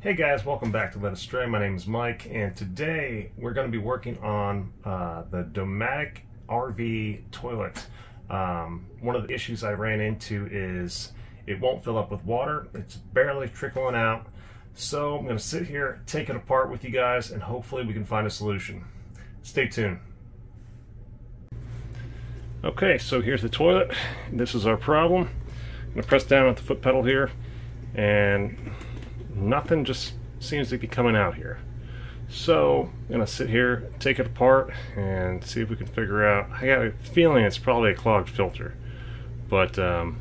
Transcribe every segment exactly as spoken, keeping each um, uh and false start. Hey guys, welcome back to Led Astray. My name is Mike, and today we're going to be working on uh, the Dometic R V toilet. Um, one of the issues I ran into is it won't fill up with water. It's barely trickling out. So I'm going to sit here, take it apart with you guys, and hopefully we can find a solution. Stay tuned. Okay, so here's the toilet. This is our problem. I'm going to press down at the foot pedal here, and nothing just seems to be coming out here. So I'm gonna sit here, take it apart, and see if we can figure out. I got a feeling it's probably a clogged filter, but um,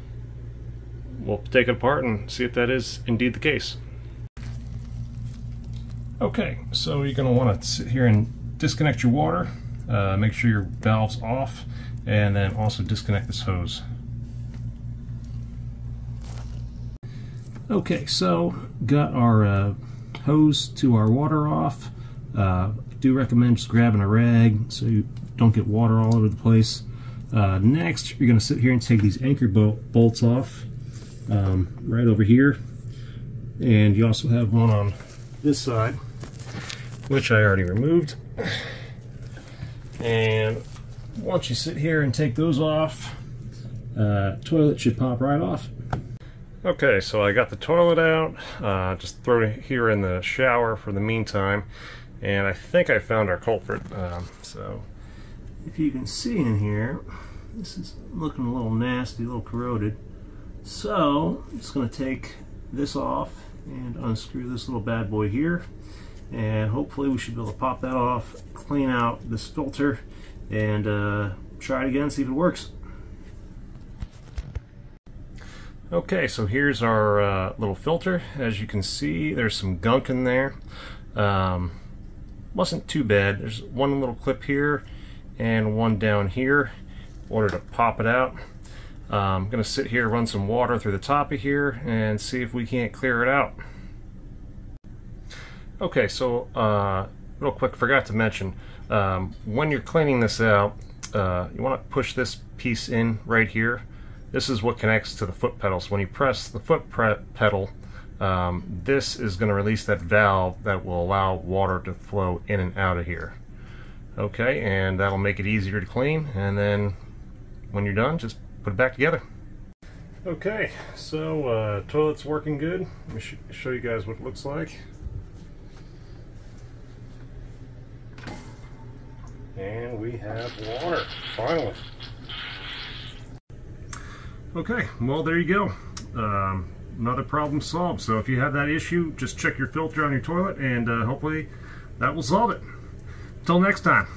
we'll take it apart and see if that is indeed the case. Okay, so you're gonna want to sit here and disconnect your water, uh, make sure your valve's off, and then also disconnect this hose. Okay, so got our uh, hose to our water off. Uh, do recommend just grabbing a rag so you don't get water all over the place. Uh, next, you're going to sit here and take these anchor bolt bolts off, um, right over here. And you also have one on this side, which I already removed. And once you sit here and take those off, uh, toilet should pop right off. Okay, so I got the toilet out, uh, just throw it here in the shower for the meantime, and I think I found our culprit. Um, so, if you can see in here, this is looking a little nasty, a little corroded. So, I'm just going to take this off and unscrew this little bad boy here, and hopefully we should be able to pop that off, clean out this filter, and uh, try it again, see if it works. Okay, so here's our uh, little filter. As you can see, there's some gunk in there. Um, wasn't too bad. There's one little clip here and one down here in order to pop it out. Um, I'm going to sit here, run some water through the top of here, and see if we can't clear it out. Okay, so uh, real quick, forgot to mention, um, when you're cleaning this out, uh, you want to push this piece in right here. This is what connects to the foot pedal. So when you press the foot pedal, um, this is going to release that valve that will allow water to flow in and out of here. Okay, and that'll make it easier to clean, and then when you're done, just put it back together. Okay, so uh, toilet's working good. Let me sh show you guys what it looks like. And we have water, finally. Okay, well there you go. Um, another problem solved. So if you have that issue, just check your filter on your toilet, and uh, hopefully that will solve it. Till next time.